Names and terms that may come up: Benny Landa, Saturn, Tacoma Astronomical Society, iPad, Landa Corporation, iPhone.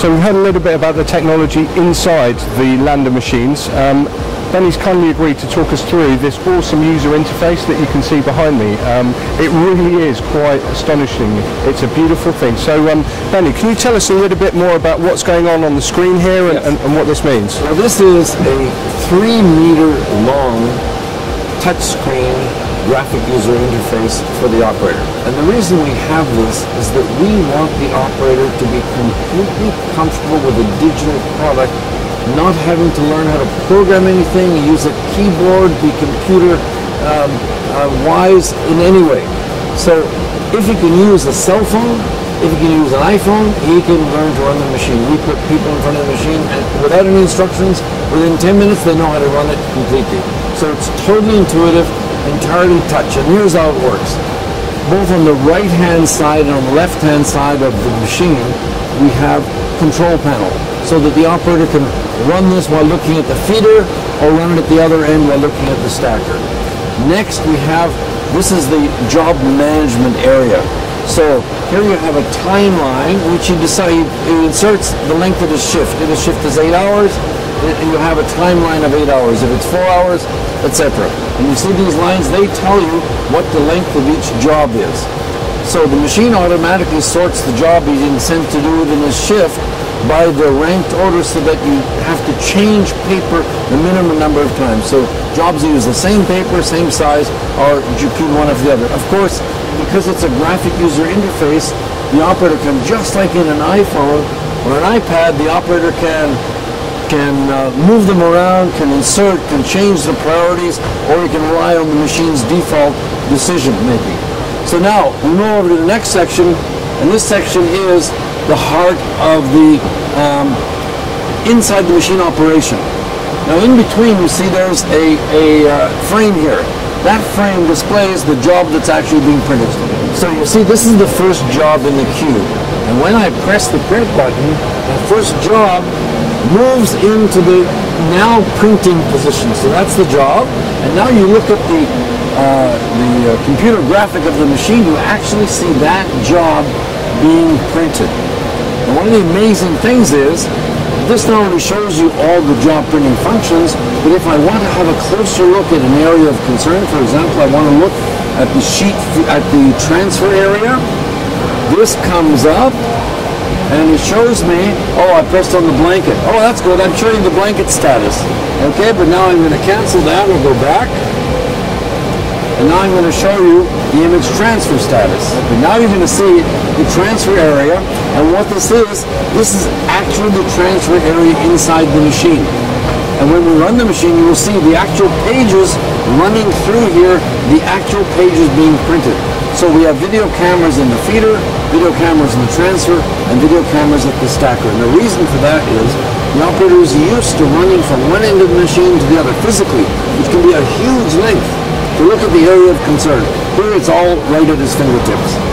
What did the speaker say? So we heard a little bit about the technology inside the Landa machines. Benny's kindly agreed to talk us through this awesome user interface that you can see behind me. It really is quite astonishing. It's a beautiful thing. So Benny, can you tell us a little bit more about what's going on the screen here and, and what this means? Now, this is a 3-meter long touchscreen graphic user interface for the operator. And the reason we have this is that we want the operator to be completely comfortable with a digital product, not having to learn how to program anything, use a keyboard, be computer wise in any way. So if you can use a cell phone, if you can use an iPhone, he can learn to run the machine. We put people in front of the machine and without any instructions, within 10 minutes they know how to run it completely. So it's totally intuitive, entirely touch, and here's how it works. Both on the right-hand side and on the left-hand side of the machine, we have control panel, so that the operator can run this while looking at the feeder, or run it at the other end while looking at the stacker. Next we have, this is the job management area. So here you have a timeline, which you decide, it inserts the length of the shift. If the shift is 8 hours, you have a timeline of 8 hours. If it's 4 hours, etc. And you see these lines, they tell you what the length of each job is. So the machine automatically sorts the job he's been sent to do within his shift by the ranked order, so that you have to change paper the minimum number of times. So jobs that use the same paper, same size, or repeat one after the other. Of course, because it's a graphic user interface, the operator can, just like in an iPhone or an iPad, the operator can move them around, can insert, can change the priorities, or you can rely on the machine's default decision making. So now, we move over to the next section, and this section is the heart of the inside the machine operation. Now in between, you see there's a frame here. That frame displays the job that's actually being printed. So you see, this is the first job in the queue. And when I press the print button, the first job moves into the now printing position. So that's the job. And now you look at the computer graphic of the machine, you actually see that job being printed. And one of the amazing things is, this not only shows you all the job printing functions, but if I want to have a closer look at an area of concern, for example, I want to look at the sheet, at the transfer area, this comes up and it shows me, oh, I pressed on the blanket. Oh, that's good, I'm showing the blanket status. Okay, but now I'm going to cancel that, we'll go back. And now I'm going to show you the image transfer status. And now you're going to see the transfer area, and what this is actually the transfer area inside the machine. And when we run the machine, you will see the actual pages running through here, the actual pages being printed. So we have video cameras in the feeder, video cameras in the transfer, and video cameras at the stacker. And the reason for that is the operator is used to running from one end of the machine to the other physically, which can be a huge length. To look at the area of concern. Here it's all right at his fingertips.